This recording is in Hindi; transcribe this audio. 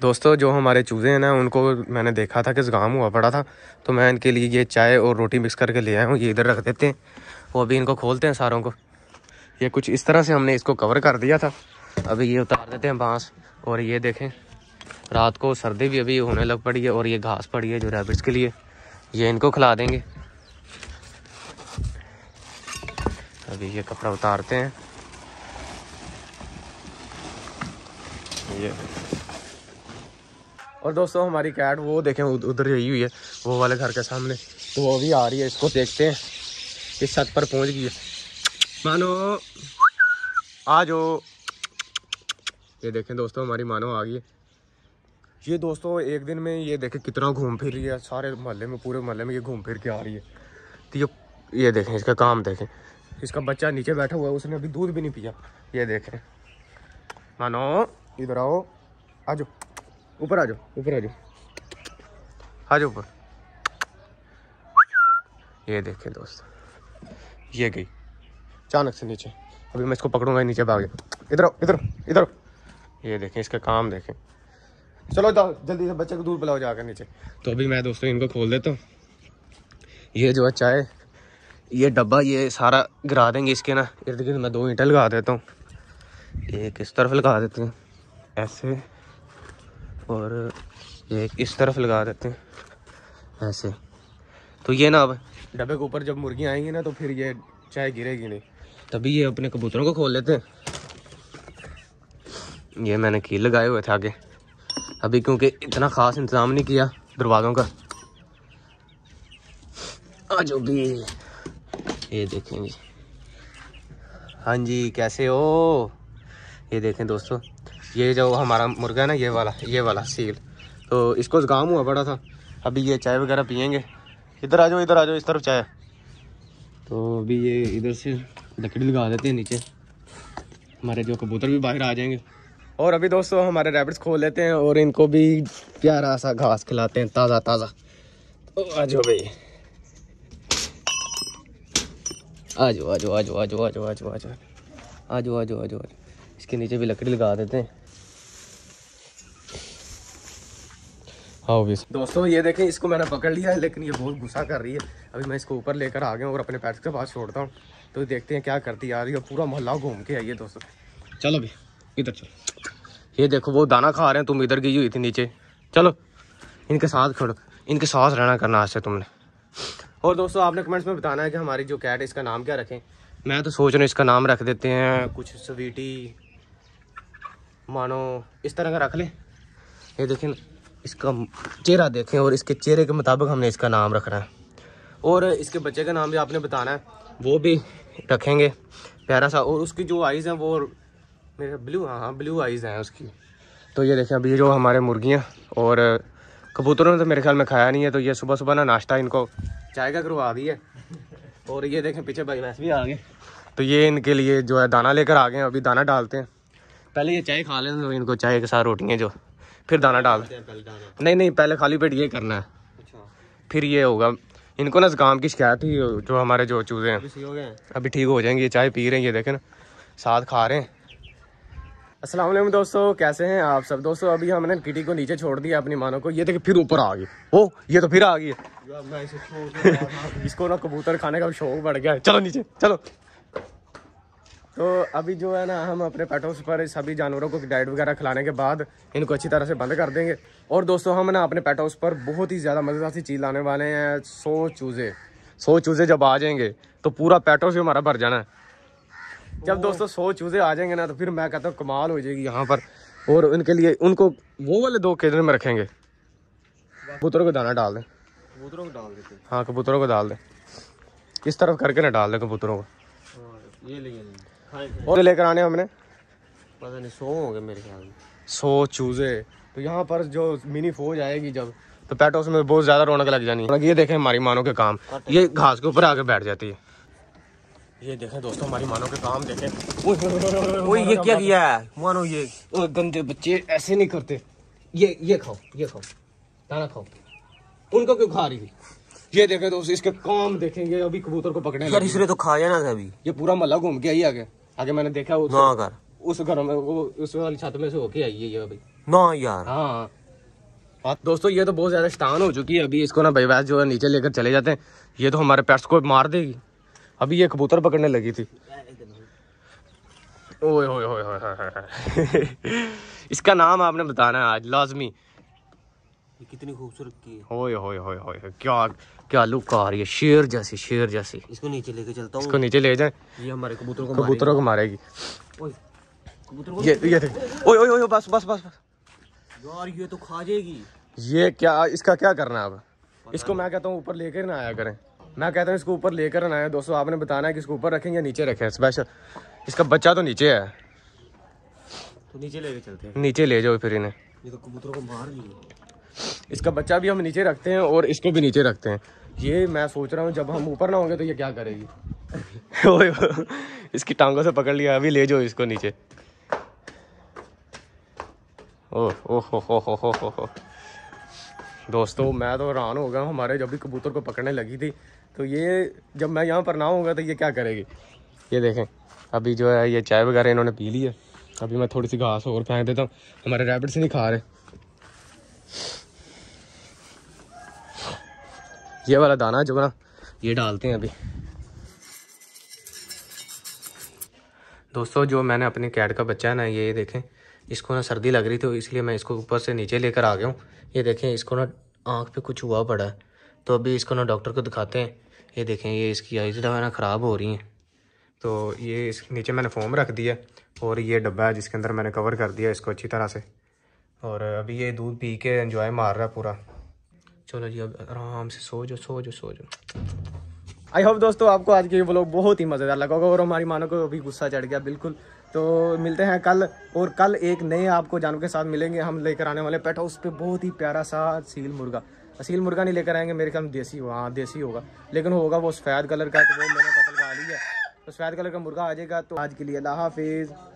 दोस्तों जो हमारे चूज़े हैं ना, उनको मैंने देखा था कि ज़ुकाम हुआ पड़ा था, तो मैं इनके लिए ये चाय और रोटी मिक्स करके ले आया हूँ। ये इधर रख देते हैं, वो अभी इनको खोलते हैं सारों को। ये कुछ इस तरह से हमने इसको कवर कर दिया था, अभी ये उतार देते हैं बाँस। और ये देखें, रात को सर्दी भी अभी होने लग पड़ी है और ये घास पड़ी है जो रैबिट्स के लिए, ये इनको खिला देंगे। अभी ये कपड़ा उतारते हैं। ये और दोस्तों हमारी कैट वो देखें उधर यही हुई है, वो वाले घर के सामने, तो वो भी आ रही है। इसको देखते हैं, इस छत पर पहुंच गई है। मानो आ जाओ। ये देखें दोस्तों हमारी मानो आ गई है। ये दोस्तों एक दिन में ये देखें कितना घूम फिर रही है, सारे मोहल्ले में, पूरे मोहल्ले में ये घूम फिर के आ रही है। तो ये देखें इसका काम, देखें इसका बच्चा नीचे बैठा हुआ है, उसने अभी दूध भी नहीं पिया। ये देखें, मानो इधर आओ, आ जाओ ऊपर, आ जाओ ऊपर, आ जाओ, आ जाओ ऊपर। ये देखें दोस्तों ये गई अचानक से नीचे, अभी मैं इसको पकड़ूंगा, नीचे भाग गया। इधर आओ, इधर इधर। ये देखें इसका काम, देखें। चलो जल्दी से बच्चे को दूध पिलाओ जाकर नीचे। तो अभी मैं दोस्तों इनको खोल देता हूँ। ये जो है चाय, ये डब्बा, ये सारा गिरा देंगे इसके ना इर्द गिर्द। मैं दो ईंटें लगा देता हूँ, एक इस तरफ लगा देते हैं ऐसे, और एक इस तरफ लगा देते हैं ऐसे। तो ये ना अब डब्बे के ऊपर जब मुर्गियाँ आएंगी ना, तो फिर ये चाय गिरेगी नहीं। तभी ये अपने कबूतरों को खोल लेते हैं। ये मैंने कील लगाए हुए थे आगे, अभी क्योंकि इतना ख़ास इंतज़ाम नहीं किया दरवाज़ों का। आज भी ये देखेंगे। हाँ जी, कैसे हो? ये देखें दोस्तों, ये जो हमारा मुर्गा है ना, ये वाला सील, तो इसको ज़ुकाम हुआ पड़ा था। अभी ये चाय वगैरह पियेंगे। इधर आ जाओ, इधर आ जाओ, इस तरफ चाय। तो अभी ये इधर से लकड़ी लगा देते हैं नीचे, हमारे जो कबूतर भी बाहर आ जाएंगे। और अभी दोस्तों हमारे रैबिट्स खोल लेते हैं और इनको भी प्यारा सा घास खिलाते हैं, ताज़ा ताज़ा। तो आ जाओ भाई, आ जाओ आ जाओ आ जाओ आ जाओ आ जाओ आ जाओ आ जाओ आ जाओ आ जाओ आ जाओ। इसके नीचे भी लकड़ी लगा देते हैं। हाँ दोस्तों ये देखें, इसको मैंने पकड़ लिया है, लेकिन ये बहुत गुस्सा कर रही है। अभी मैं इसको ऊपर लेकर आ गया और अपने पेट के पास छोड़ता हूँ, तो देखते हैं क्या करती आ रही है। पूरा मोहल्ला घूम के आइए दोस्तों। चलो भी इधर चलो। ये देखो वो दाना खा रहे हैं, तुम इधर गई हुई थी नीचे। चलो इनके साथ खड़ो, इनके साथ रहना करना आज से तुमने। और दोस्तों आपने कमेंट्स में बताना है कि हमारी जो कैट है इसका नाम क्या रखें। मैं तो सोच रहा हूँ इसका नाम रख देते हैं कुछ, स्वीटी, मानो, इस तरह का रख लें। ये देखें इसका चेहरा देखें, और इसके चेहरे के मुताबिक हमने इसका नाम रखना है। और इसके बच्चे का नाम भी आपने बताना है, वो भी रखेंगे प्यारा सा। और उसकी जो आइज़ हैं वो मेरे ब्लू, हाँ ब्लू आइज़ हैं उसकी। तो ये देखें अभी जो हमारे मुर्गियाँ और कबूतरों ने तो मेरे ख्याल में खाया नहीं है, तो ये सुबह सुबह ना नाश्ता इनको चाय का करवा दी है। और ये देखें पीछे भाई भैंस भी आ गए, तो ये इनके लिए जो है दाना लेकर आ गए। अभी दाना डालते हैं, पहले ये चाय खा लें, तो इनको चाय के साथ रोटियाँ जो, फिर दाना डाल। नहीं, पहले खाली पेट ये करना है। अच्छा। फिर ये होगा इनको ना ज़ुकाम की शिकायत थी, जो हमारे जो चूज़े हैं अभी ठीक हो जाएंगे। ये चाय पी रहे हैं, ये देखें ना, साथ खा रहे हैं। अस्सलाम वालेकुम दोस्तों, कैसे हैं आप सब दोस्तों? अभी हमने किटी को नीचे छोड़ दिया अपनी मानों को, ये देखिए फिर ऊपर आ गई। ओ ये तो फिर आ गई है, इसको ना कबूतर खाने का शौक बढ़ गया है। चलो नीचे चलो। तो अभी जो है ना, हम अपने पेटों पर सभी जानवरों को डाइट वगैरह खिलाने के बाद इनको अच्छी तरह से बंद कर देंगे। और दोस्तों हम ना अपने पेटों पर बहुत ही ज़्यादा मज़ेदार सी चीज़ लाने वाले हैं। 100 चूज़े जब आ जाएंगे तो पूरा पेटों से हमारा भर जाना है। जब दोस्तों 100 चूज़े आ जाएंगे ना, तो फिर मैं कहता हूँ कमाल हो जाएगी यहाँ पर। और उनके लिए उनको वो वाले 2 केजन में रखेंगे। कबूतरों को दाना डाल दें, कबूतरों को डाल देते, हाँ कबूतरों को डाल दें, इस तरफ करके ना डाल दें कबूतरों को। और लेकर आने हमने पता नहीं 100 होंगे मेरे ख्याल में, 100 चूज़े। तो यहाँ पर जो मिनी फौज आएगी जब, तो पेट हाउस में बहुत ज़्यादा रौनक लग जानी है। ये देखें हमारी मानों के काम, ये घास के ऊपर आके बैठ जाती है। ये देखें दोस्तों हमारी मानों के काम देखें। ओए ये क्या किया है मानो, ये गंदे बच्चे ऐसे नहीं करते। ये खाओ, ये खाओ, दाना खाओ। उनको क्यों खा रही थी? ये देखें दोस्तों इसके काम देखेंगे, अभी कबूतर को पकड़े यार, इसने तो खा जाना था। अभी ये पूरा मोहल्ला घूम के आई आगे आगे, मैंने देखा उस घर में, वो उस वाली छत में से होके आई है ये अभी। ना यार। हाँ दोस्तों ये तो बहुत ज्यादा शैतान हो चुकी है, अभी इसको ना भैया जो है नीचे लेकर चले जाते हैं, ये तो हमारे पेट्स को मार देगी। अभी ये कबूतर पकड़ने लगी थी। ओए होए होए होए इसका नाम आपने बताना है आज लाजमी। कितनी खूबसूरत की है। ओए होए होए होए क्या क्या लुक आ रही है, शेर जैसी शेर जैसी। इसको नीचे लेके चलता हूँ, इसको नीचे ले जाए, ये हमारे कबूतरों को मारेगी। ओए बस बस बस यार ये तो खा जाएगी। ये क्या इसका क्या करना है अब? इसको मैं कहता हूँ ऊपर लेकर ना आया करें, मैं कहता हूँ इसको ऊपर लेकर ना आया। दोस्तों आपने बताना है कि इसको ऊपर रखें या नीचे रखें। स्पेशल इसका बच्चा तो नीचे है, तो नीचे लेके चलते हैं। नीचे ले जाओ फिर इन्हें, ये तो कबूतरों को मार दी। इसका बच्चा भी हम नीचे रखते हैं और इसको भी नीचे रखते हैं। ये मैं सोच रहा हूँ जब हम ऊपर ना होंगे तो ये क्या करेगी। ओए इसकी टांगों से पकड़ लिया, अभी ले जाओ इसको नीचे। ओह दोस्तों मैं तो हैरान हो गया, हमारे जब भी कबूतर को पकड़ने लगी थी तो ये जब मैं यहाँ पर ना होगा तो ये क्या करेगी। ये देखें अभी जो है ये चाय वगैरह इन्होंने पी ली है। अभी मैं थोड़ी सी घास और फेंक देता हूँ, हमारे रैबिट्स नहीं खा रहे। ये वाला दाना जो ना ये डालते हैं अभी। दोस्तों जो मैंने अपने कैट का बच्चा है ना, ये देखें इसको ना सर्दी लग रही थी, इसलिए मैं इसको ऊपर से नीचे लेकर आ गया हूँ। ये देखें इसको ना आँख पे कुछ हुआ पड़ा है, तो अभी इसको ना डॉक्टर को दिखाते हैं। ये देखें ये इसकी आइज़ जो है ना ख़राब हो रही हैं, तो ये इस नीचे मैंने फोम रख दिया और ये डब्बा है जिसके अंदर मैंने कवर कर दिया इसको अच्छी तरह से। और अभी ये दूध पी के एंजॉय मार रहा है पूरा। चलो जी अब आराम से सो जाओ सो जाओ सो जाओ। आई होप दोस्तों आपको आज के ये व्लॉग बहुत ही मज़ेदार लगा होगा और हमारी मानो को अभी गुस्सा चढ़ गया बिल्कुल। तो मिलते हैं कल, और कल एक नए आपको जानवर के साथ मिलेंगे। हम लेकर आने वाले पेट हाउस पे बहुत ही प्यारा सा असील मुर्गा नहीं लेकर आएंगे, मेरे ख्याल देसी होगा। हाँ देसी होगा, लेकिन होगा वो सफ़ेद कलर का, तो वो मैंने पतल का आ लिया, तो सफ़ेद कलर का मुर्गा आ जाएगा। तो आज के लिए अल्लाह हाफिज़।